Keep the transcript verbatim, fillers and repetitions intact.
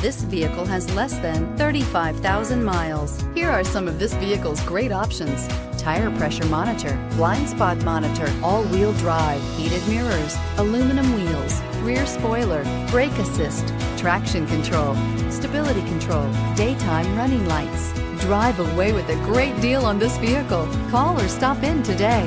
This vehicle has less than thirty-five thousand miles. Here are some of this vehicle's great options: tire pressure monitor, blind spot monitor, all-wheel drive, heated mirrors, aluminum wheels, rear spoiler, brake assist, traction control, stability control, daytime running lights. Drive away with a great deal on this vehicle. Call or stop in today.